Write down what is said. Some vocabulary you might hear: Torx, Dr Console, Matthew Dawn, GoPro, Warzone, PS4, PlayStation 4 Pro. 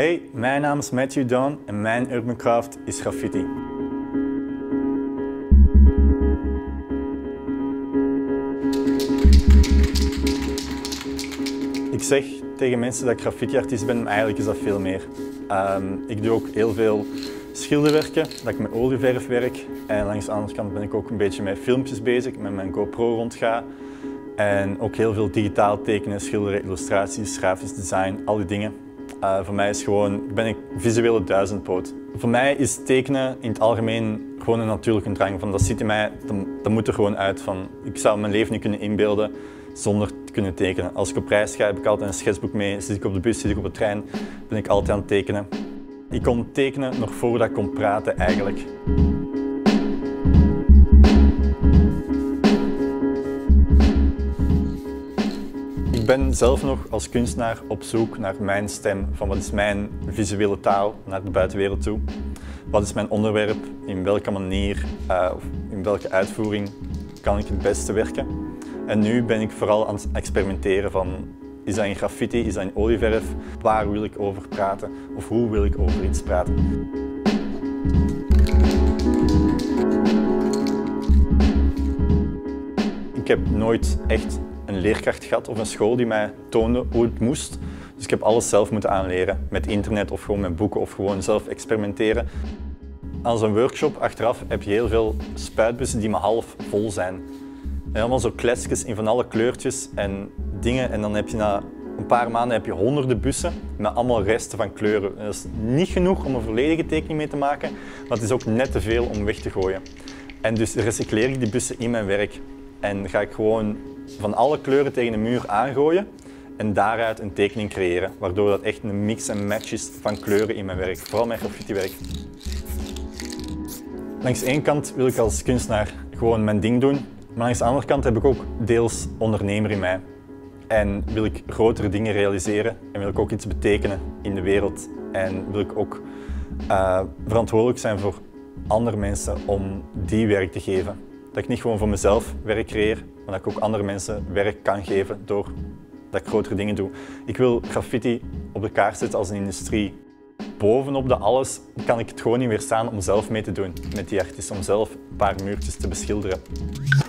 Hey, mijn naam is Matthew Dawn en mijn urban craft is graffiti. Ik zeg tegen mensen dat ik graffiti-artiest ben, maar eigenlijk is dat veel meer. Ik doe ook heel veel schilderwerken, dat ik met olieverf werk. En langs de andere kant ben ik ook een beetje met filmpjes bezig, met mijn GoPro rondga. En ook heel veel digitaal tekenen, schilderen, illustraties, grafisch design, al die dingen. Voor mij is gewoon, ben ik visuele duizendpoot. Voor mij is tekenen in het algemeen gewoon een natuurlijke drang. Van, dat zit in mij, dat moet er gewoon uit. Van, ik zou mijn leven niet kunnen inbeelden zonder te kunnen tekenen. Als ik op reis ga, heb ik altijd een schetsboek mee. Zit ik op de bus, zit ik op de trein, ben ik altijd aan het tekenen. Ik kon tekenen nog voordat ik kon praten eigenlijk. Ik ben zelf nog als kunstenaar op zoek naar mijn stem, van wat is mijn visuele taal naar de buitenwereld toe. Wat is mijn onderwerp, in welke manier of in welke uitvoering kan ik het beste werken. En nu ben ik vooral aan het experimenteren van, is dat in graffiti, is dat in olieverf, waar wil ik over praten of hoe wil ik over iets praten. Ik heb nooit echt een leerkracht gehad of een school die mij toonde hoe het moest. Dus ik heb alles zelf moeten aanleren. Met internet of gewoon met boeken of gewoon zelf experimenteren. Aan zo'n workshop achteraf heb je heel veel spuitbussen die maar half vol zijn. En allemaal zo kletsjes in van alle kleurtjes en dingen. En dan heb je na een paar maanden heb je honderden bussen met allemaal resten van kleuren. En dat is niet genoeg om een volledige tekening mee te maken, maar het is ook net te veel om weg te gooien. En dus recycleer ik die bussen in mijn werk. En ga ik gewoon van alle kleuren tegen de muur aangooien en daaruit een tekening creëren. Waardoor dat echt een mix en match is van kleuren in mijn werk, vooral mijn graffiti-werk. Langs de ene kant wil ik als kunstenaar gewoon mijn ding doen, maar langs de andere kant heb ik ook deels ondernemer in mij. En wil ik grotere dingen realiseren en wil ik ook iets betekenen in de wereld. En wil ik ook verantwoordelijk zijn voor andere mensen om die werk te geven. Dat ik niet gewoon voor mezelf werk creëer, maar dat ik ook andere mensen werk kan geven doordat ik grotere dingen doe. Ik wil graffiti op de kaart zetten als een industrie. Bovenop dat alles kan ik het gewoon niet weerstaan om zelf mee te doen met die artiesten, om zelf een paar muurtjes te beschilderen.